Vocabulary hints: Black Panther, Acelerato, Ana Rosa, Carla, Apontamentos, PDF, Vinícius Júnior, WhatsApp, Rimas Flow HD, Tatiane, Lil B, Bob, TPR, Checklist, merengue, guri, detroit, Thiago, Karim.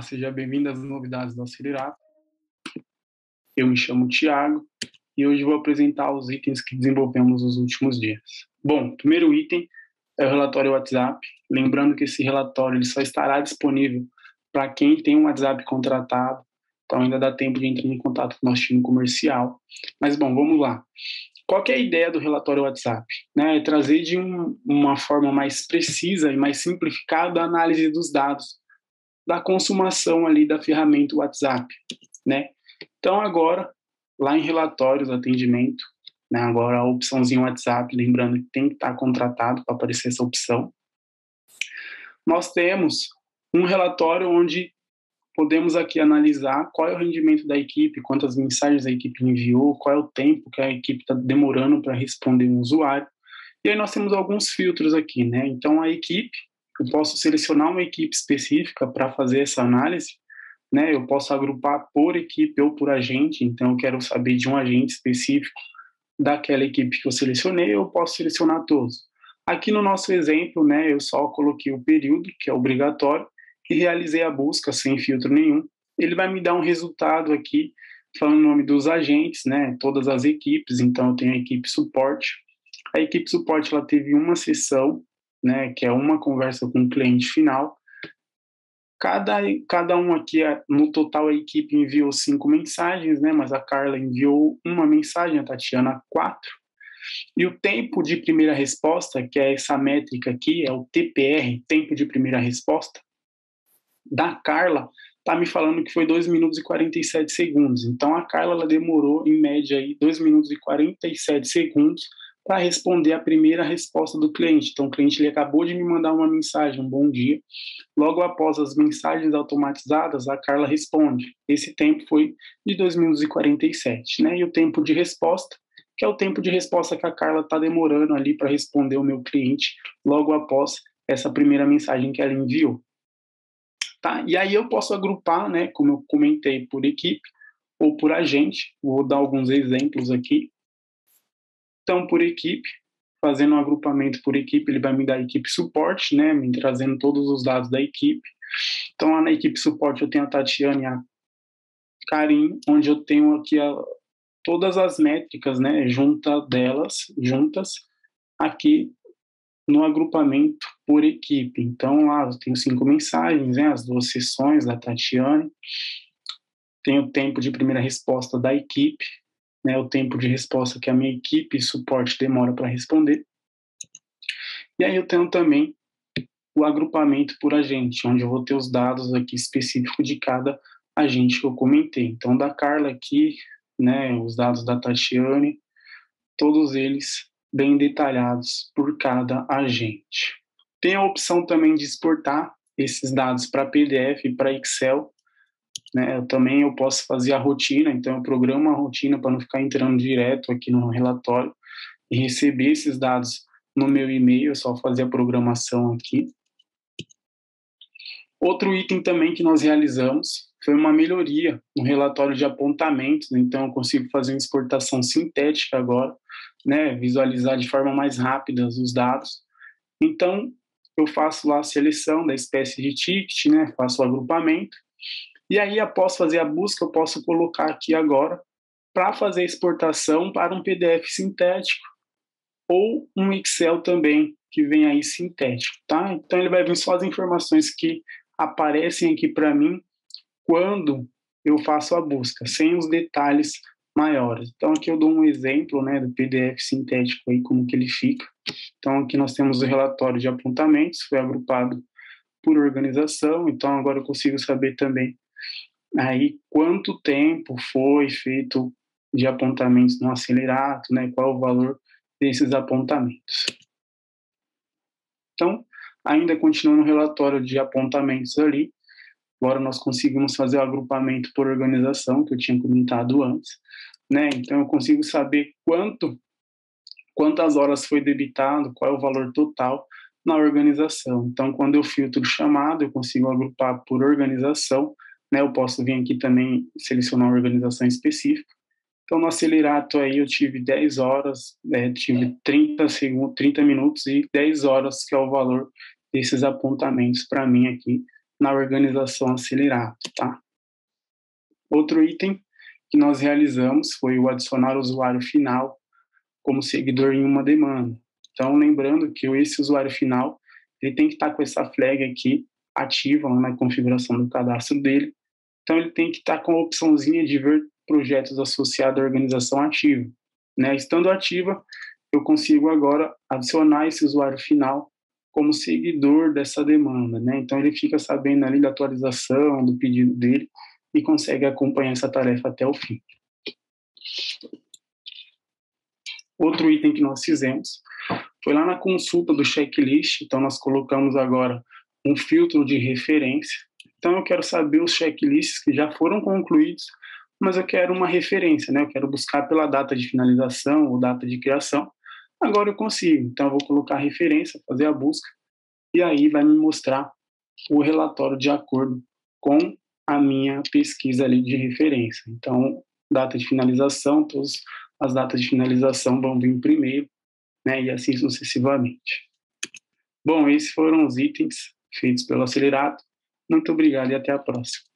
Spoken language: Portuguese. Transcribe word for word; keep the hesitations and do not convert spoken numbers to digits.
Olá, seja bem-vindo às novidades do Acelerato. Eu me chamo Thiago e hoje vou apresentar os itens que desenvolvemos nos últimos dias. Bom, o primeiro item é o relatório WhatsApp. Lembrando que esse relatório ele só estará disponível para quem tem um WhatsApp contratado, então ainda dá tempo de entrar em contato com o nosso time comercial. Mas, bom, vamos lá. Qual que é a ideia do relatório WhatsApp? Né? É trazer de um, uma forma mais precisa e mais simplificada a análise dos dados da consumação ali da ferramenta WhatsApp, né? Então, agora, lá em relatórios, atendimento, né? Agora a opçãozinha WhatsApp, lembrando que tem que estar contratado para aparecer essa opção. Nós temos um relatório onde podemos aqui analisar qual é o rendimento da equipe, quantas mensagens a equipe enviou, qual é o tempo que a equipe está demorando para responder um usuário. E aí nós temos alguns filtros aqui, né? Então a equipe, eu posso selecionar uma equipe específica para fazer essa análise, né? Eu posso agrupar por equipe ou por agente, então eu quero saber de um agente específico daquela equipe que eu selecionei, eu posso selecionar todos. Aqui no nosso exemplo, né, eu só coloquei o período, que é obrigatório, e realizei a busca sem filtro nenhum. Ele vai me dar um resultado aqui, falando o nome dos agentes, né, todas as equipes. Então eu tenho a equipe suporte. A equipe suporte ela teve uma sessão, né, que é uma conversa com o cliente final. Cada, cada um aqui, no total a equipe enviou cinco mensagens, né, mas a Carla enviou uma mensagem, a Tatiana quatro. E o tempo de primeira resposta, que é essa métrica aqui, é o T P R, tempo de primeira resposta, da Carla, tá me falando que foi dois minutos e quarenta e sete segundos. Então, a Carla ela demorou, em média, aí, dois minutos e quarenta e sete segundos para responder a primeira resposta do cliente. Então, o cliente ele acabou de me mandar uma mensagem, um bom dia. Logo após as mensagens automatizadas, a Carla responde. Esse tempo foi de dois minutos e quarenta e sete, né? E o tempo de resposta, que é o tempo de resposta que a Carla tá demorando ali para responder o meu cliente logo após essa primeira mensagem que ela enviou. Tá? E aí eu posso agrupar, né, como eu comentei, por equipe ou por agente. Vou dar alguns exemplos aqui. Então, por equipe, fazendo um agrupamento por equipe, ele vai me dar equipe suporte, né, me trazendo todos os dados da equipe. Então, lá na equipe suporte eu tenho a Tatiane e a Karim, onde eu tenho aqui a, todas as métricas, né, junta delas, juntas, aqui no agrupamento por equipe. Então, lá eu tenho cinco mensagens, né, as duas sessões da Tatiane, tenho o tempo de primeira resposta da equipe, né, o tempo de resposta que a minha equipe e suporte demora para responder. E aí eu tenho também o agrupamento por agente, onde eu vou ter os dados aqui específicos de cada agente que eu comentei. Então, da Carla aqui, né, os dados da Tatiane, todos eles bem detalhados por cada agente. Tem a opção também de exportar esses dados para P D F e para Excel, né? Eu também eu posso fazer a rotina, então eu programo a rotina para não ficar entrando direto aqui no relatório e receber esses dados no meu e-mail, é só fazer a programação aqui. Outro item também que nós realizamos foi uma melhoria no relatório de apontamentos, então eu consigo fazer uma exportação sintética agora, né, visualizar de forma mais rápida os dados. Então, eu faço lá a seleção da espécie de ticket, né, faço o agrupamento, e aí, após fazer a busca, eu posso colocar aqui agora para fazer a exportação para um P D F sintético ou um Excel também, que vem aí sintético, tá? Então, ele vai vir só as informações que aparecem aqui para mim quando eu faço a busca, sem os detalhes maiores. Então, aqui eu dou um exemplo, né, do P D F sintético, aí, como que ele fica. Então, aqui nós temos o relatório de apontamentos, foi agrupado por organização, então agora eu consigo saber também aí quanto tempo foi feito de apontamentos no Acelerato, né, qual o valor desses apontamentos. Então, ainda continuando o relatório de apontamentos ali, agora nós conseguimos fazer o agrupamento por organização, que eu tinha comentado antes, né? Então eu consigo saber quanto, quantas horas foi debitado, qual é o valor total na organização. Então, quando eu filtro o chamado, eu consigo agrupar por organização, né? Eu posso vir aqui também selecionar uma organização específica. Então, no Acelerato aí eu tive dez horas, né? Tive trinta segundos, trinta minutos e dez horas, que é o valor desses apontamentos para mim aqui, na organização Acelerato, tá? Outro item que nós realizamos foi o adicionar o usuário final como seguidor em uma demanda. Então, lembrando que esse usuário final, ele tem que estar com essa flag aqui ativa na configuração do cadastro dele. Então, ele tem que estar com a opçãozinha de ver projetos associados à organização ativa, né? Estando ativa, eu consigo agora adicionar esse usuário final como seguidor dessa demanda, né? Então, ele fica sabendo ali da atualização, do pedido dele e consegue acompanhar essa tarefa até o fim. Outro item que nós fizemos foi lá na consulta do checklist. Então, nós colocamos agora um filtro de referência. Então, eu quero saber os checklists que já foram concluídos, mas eu quero uma referência, né? Eu quero buscar pela data de finalização ou data de criação. Agora eu consigo. Então, eu vou colocar a referência, fazer a busca, e aí vai me mostrar o relatório de acordo com a minha pesquisa ali de referência. Então, data de finalização, todas as datas de finalização vão vir primeiro, né? E assim sucessivamente. Bom, esses foram os itens feitos pelo Acelerato. Muito obrigado e até a próxima.